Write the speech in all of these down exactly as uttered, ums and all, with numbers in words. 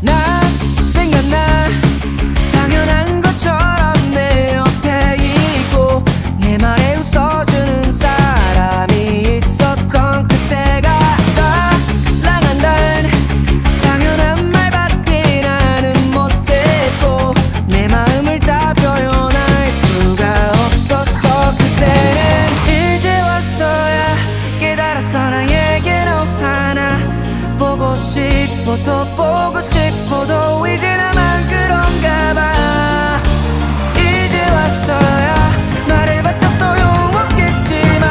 나 생각나 당연한 것처럼 내 옆에 있고 내 말에 웃어주는 사람이 있었던 그때가 사랑한 날 당연한 말밖에 나는 못했고 내 마음을 다 표현할 수가 없었어 그때는 이제 왔어야 깨달았어 나에게 너 하나 보고 싶어도 보고 싶어 보도 이제 나만 그런가 봐 이제 왔어야 말해봤자 소용없겠지만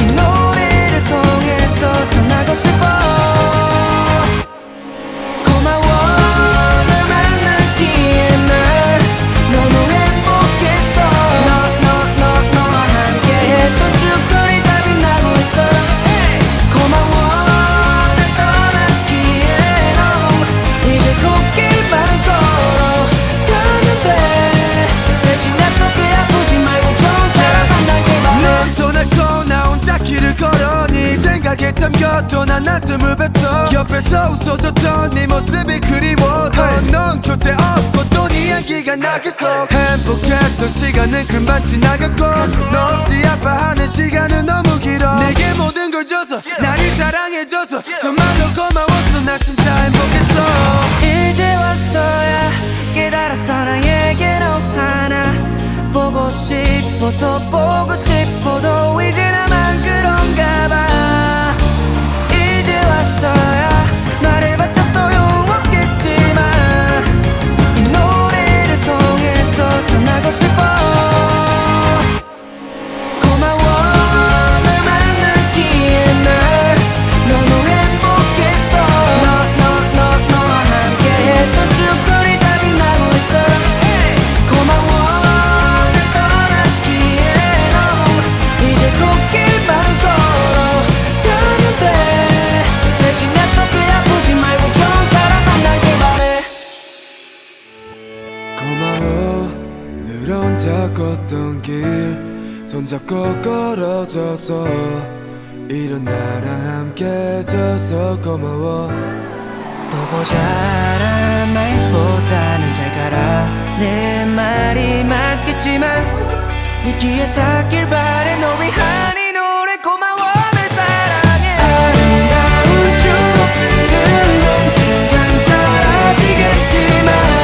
이 노래를 통해서 전하고 싶어 고마워 널 만났기에 난 너무 행복했어 너 너 너 너와 함께 했던 추억들이 땀이 나고 있어 고마워 잠겼던 한 한숨을 뱉어 옆에서 웃어줬던 네 모습이 그리웠던 넌 곁에 없고 또 네 향기가 나 계속 행복했던 시간은 금방 지나갔고 너 없이 아파하는 시간은 너무 길어 내게 모든 걸 줘서 나를 사랑해줘서 정말로 고마웠어 나 진짜 행복했어 이제 왔어야 깨달았어 나에게 너 하나 보고 싶어도 보고 싶어도 이제 나만 그런가 봐 말해봤자 소용없겠지만 이 노래를 통해서 전하고 싶어 고마워 널 만났기에 난 너무 행복했어 너 너 너 너와 함께 했던 추억들이 땀이 나고 있어 고마워 널 떠났기에 넌 이제 꽃길만 걸어 가면 돼 대신 약속해 혼자 걷던 길 손잡고 걸어줘서 이런 나랑 함께 해줘서 고마워 또 보자란 말보다는 잘 가라 내 말이 맞겠지만 네 귀에 닿길 바래 너 위한 이 노래 고마워 널 사랑해 아름다운 추억들은 언젠간 사라지겠지만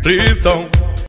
Please don't